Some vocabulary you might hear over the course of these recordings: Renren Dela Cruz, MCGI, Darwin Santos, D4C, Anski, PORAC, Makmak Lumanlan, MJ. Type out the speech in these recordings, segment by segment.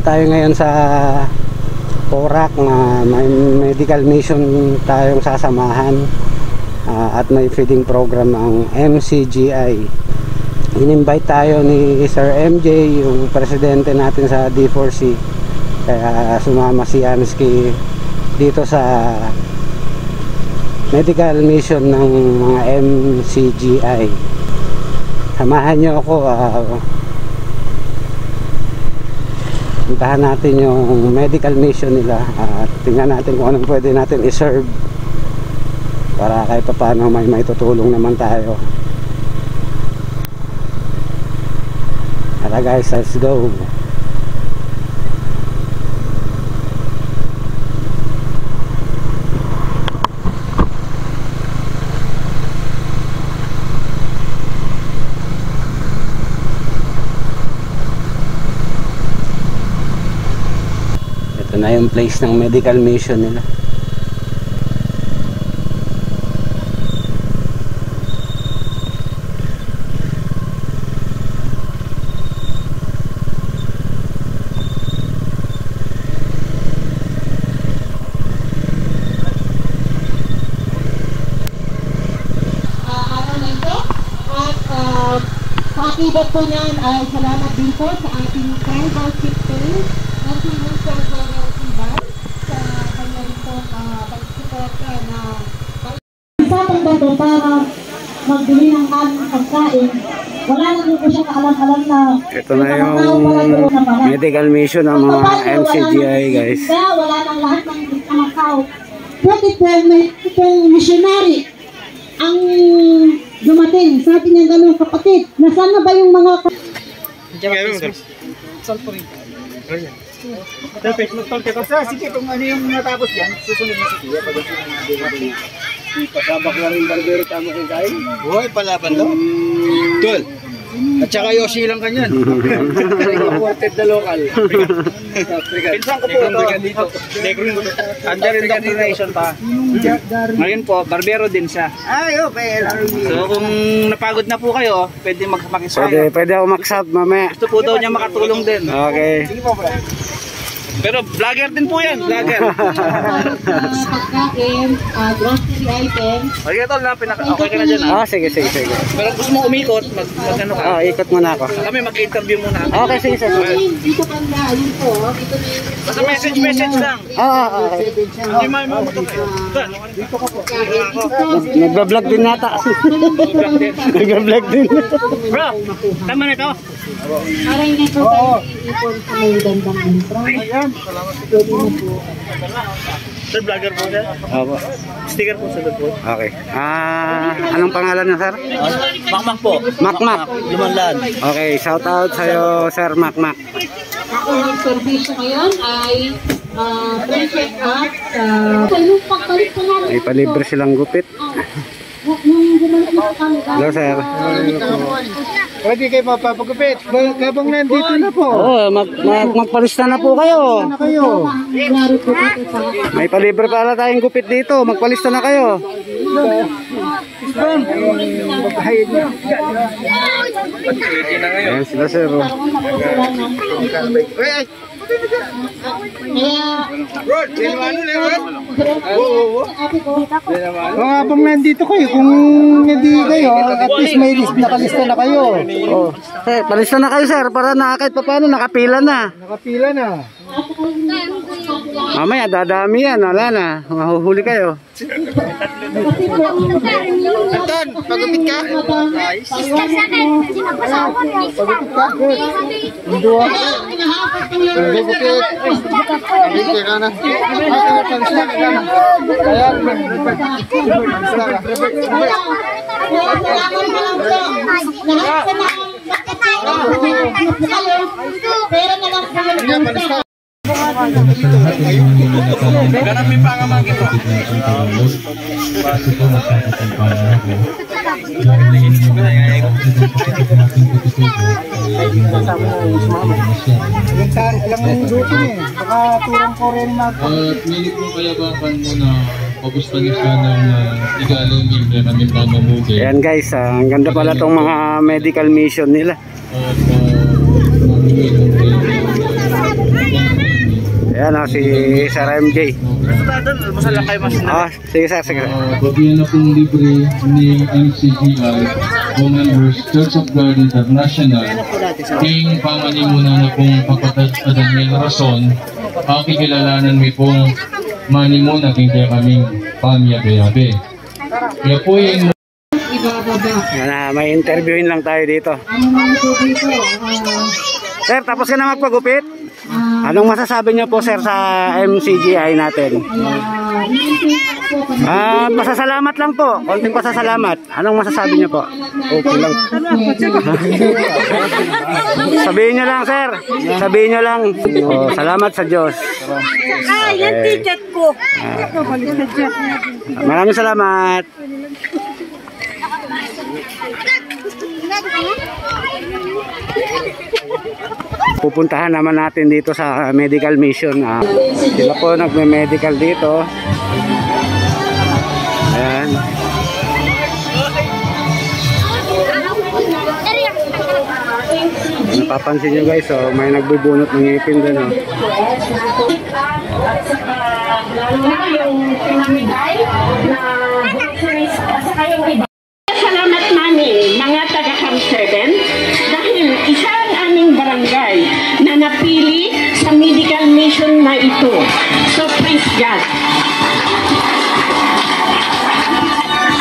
Punta tayo ngayon sa PORAC na may medical mission tayong sasamahan at may feeding program ang MCGI. In-invite tayo ni Sir MJ, yung presidente natin sa D4C. Kaya sumama si Anski dito sa medical mission ng mga MCGI. Samahan nyo ako. Puntahan natin yung medical mission nila at tingnan natin kung anong pwede natin i-serve para kahit paano may tutulong naman tayo. Tara guys, let's go. Na yung place ng medical mission nila. Pakibot po niyan ay salamat din po sa ating tribal chieftain na si Mr. para magbili ng pagkain. Wala na po siya kaalam-alam na ito na yung medical mission ng mga MCGI guys. Wala nang lahat ng makakaw. Pwede po may itong missionary ang dumating. Sabi niya gano'ng kapatid, nasaan na ba yung mga sige, kung ano yung natapos yan, susunod na sige. Pasabak na rin barbero tamo kong kain. Uy, palaban daw. Tol, at saka yosi lang kanyan. Imported na local. Pinsan ko po ito. Under indoctrination pa. Ngayon po, barbero din siya. Ay, okay. So kung napagod na po kayo, pwede makisaya. Pwede ako magsab, mame. Gusto po daw niya makatulong din. Okay. Sige po, bro. Pero vlogger din po yan, vlogger. Pagkain, grocery item. Okay, tol, okay ka na dyan. Ah, sige. Pero gusto mo umikot, mag-ano ka? Oo, ikot muna ako. Kami mag-interview muna. Okay, sige. Dito ka na, yun po. Basta message lang. Oo. Hindi may mamutok kayo. Dito ka po. Nagbablog din nata. Nagbablog din. Bro, tama na ito. Aray na ito tayo iipon sa yung gandang intro. Ayan, salamat po. Sir, vlogger po dyan? Opo. Sticker po sa po. Okay. Anong pangalan niya, sir? Makmak po. Makmak? Lumanlan. Okay, shout out sa'yo, Sir Makmak. Ako ang servisyo ngayon ay pre-check up sa... Ay, palibre silang gupit. Hello, sir. Pwede kayo papagupit. Kabang nandito na po. Oo, magpalista na po kayo. May palibre pala tayong gupit dito. Magpalista na kayo. Ayan sila, sir. Kung habang nandito kayo, kung hindi kayo, at least may nakalista na kayo. Eh, palista na kayo, sir, para nakakait pa paano, nakapila na. Mamaya, dadami yan, wala na, mahuhuli kayo. Anton, pagupit ka? Pagupit ka? Ayan guys, ang ganda pala tong mga medical mission nila. Ayan o, si Sir MJ. Ah, sige sir, sige. Babiyan na pong libre ni MCGI o members Church of God International. Kayong panganimuna na pong pagpatadaming rason, pakikilalanan mo pong manimunag hindi kaming pamyabe-yabe. Kaya po yung... May interviewin lang tayo dito. Sir, tapos ka na magpagupit? Anong masasabi niyo po, sir, sa MCGI natin? Pasasalamat lang po. Konting pasasalamat. Anong masasabi niyo po? Okay lang. Sabihin niyo lang, sir. Sabihin niyo lang. Oh, salamat sa Diyos. Yan ticket ko. Maraming salamat. Pupuntahan naman natin dito sa medical mission. Sila po nagme-medical dito. Ayan. Napapansin nyo guys, oh, may nagbubunot ng ngipin doon. Oh. Salamat namin mga taga-ham servant dahil isa barangay na napili sa medical mission na ito. So praise God.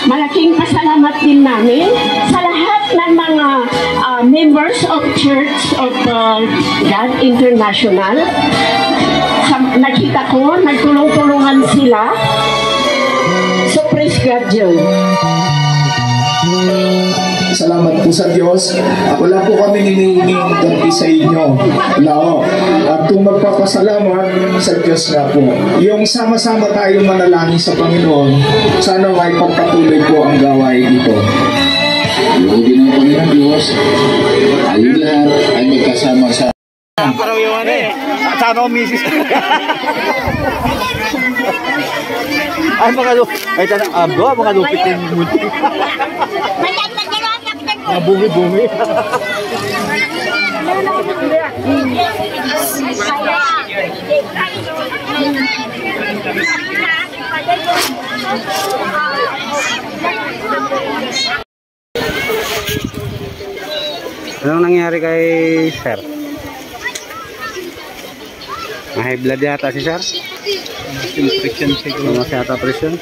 Malaking pasalamat din namin sa lahat ng mga members of Church of God International. Nakita ko, nagtulong-tulungan sila. So praise God, John. Salamat po sa Diyos. Wala po kami hinihingi dati sa inyo. Lao. At kung magpapasalamat sa Diyos na po. Yung sama-sama tayong manalangin sa Panginoon, sana may pagpatuloy po ang gawain ito. Yung ginagawa ng Diyos, ang lahat ay magkasama sa... Parang yung ano eh. Sana ko misis ko. Ay, mga lupit. Ay, tanang abdo, mga lupit yung munti. Bungi-bungi. Anong nangyari kay sir? May blood yata si sir? Infection siguro. Mas yata presyon.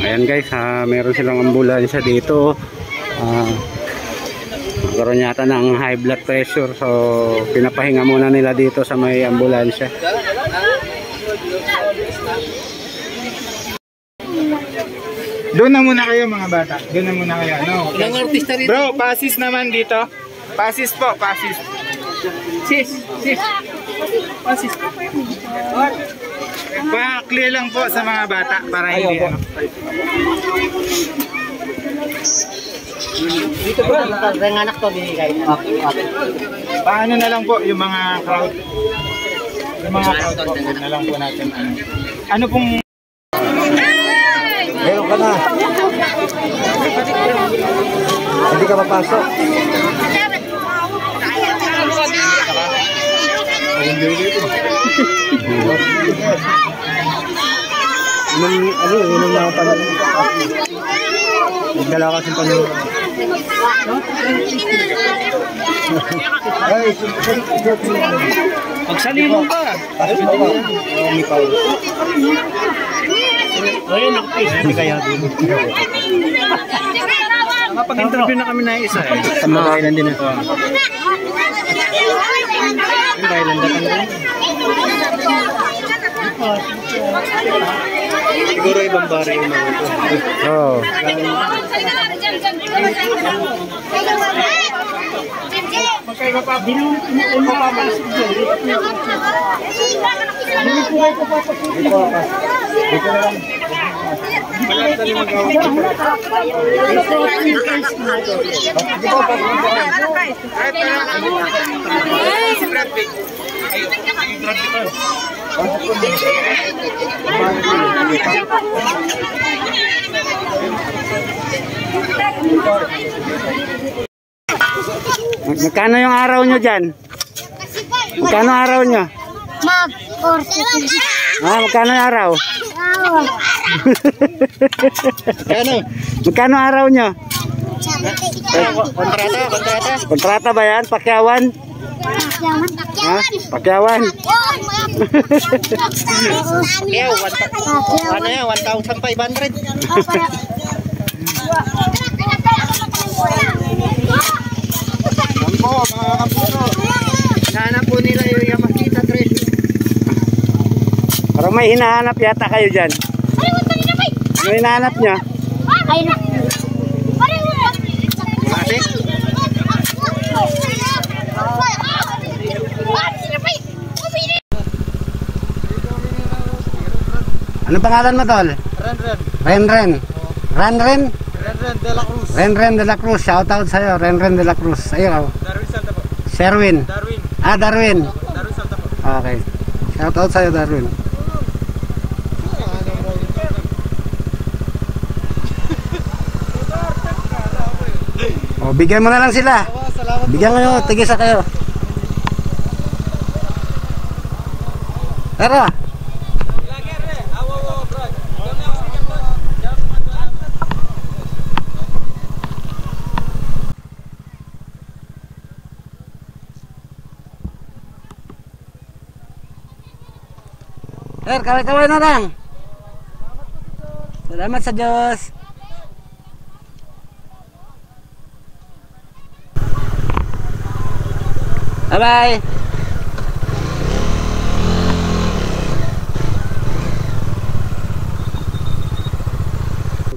Ayan guys, meron silang ambulansya dito. Magkaroon yata ng high blood pressure, so pinapahinga muna nila dito sa may ambulansya. Doon na muna kayo mga bata. Doon na muna kayo. No, okay. Bro, pasis naman dito. Pasis po, pasis. Sis, sis. Pasis. Pa-clear lang po sa mga bata para hindi ano. Dito po, nanganak to binigay. Paano na lang po yung mga crowd? Yung mga crowd po, na lang po natin. Ano pong... Meron ka na. Hindi ka mapasok. Inom na ako pala. Nagdala ka sa Panginoon. Magsalibong ka. Ayun, nakapis. Hindi kaya din. Nakapag-interview na kami na isa eh. Sa mga kailan din ako. Siguro ibang bari yung mga ito. Oo. Magkaiba pa. Binuun mo papasok dyan. Binuun mo papasok dyan. Dito na lang. Magkano yung araw nyo dyan? Magkano araw nyo? Magkano araw? Magkano araw nyo? Kontrata, kontrata. Kontrata ba yan? Pakyawan? Pakyawan. Ano yan? 1,500. Oh, mga kapuso, hinahanap po nila yung Yamashita 3. Parang may hinahanap yata kayo dyan. Ano hinahanap niya? Masik? Ano pangalan mo, tol? Renren. Renren? Renren? Renren Dela Cruz. Renren Dela Cruz, shoutout sa'yo. Renren Dela Cruz. Ayun, Darwin Santos po. Sherwin. Darwin. Ah, Darwin. Darwin Santos po. Okay. Shoutout sa'yo, Darwin. Oh, bigyan mo na lang sila. Bigyan mo nyo, tigisa kayo. Tara. Sir, kaway-kaway na lang. Salamat sa Diyos. Bye-bye.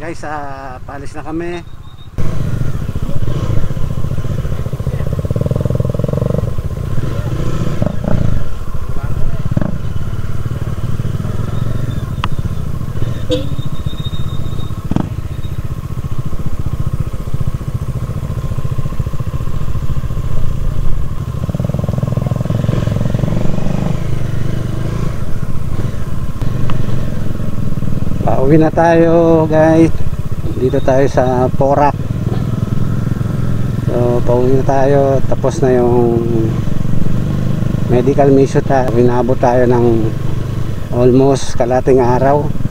Guys, paalis na kami. Pauwi na tayo, guys. Dito tayo sa PORAC. So, pauwi na tayo. Tapos na yung medical mission. Winabot tayo ng almost kalating araw.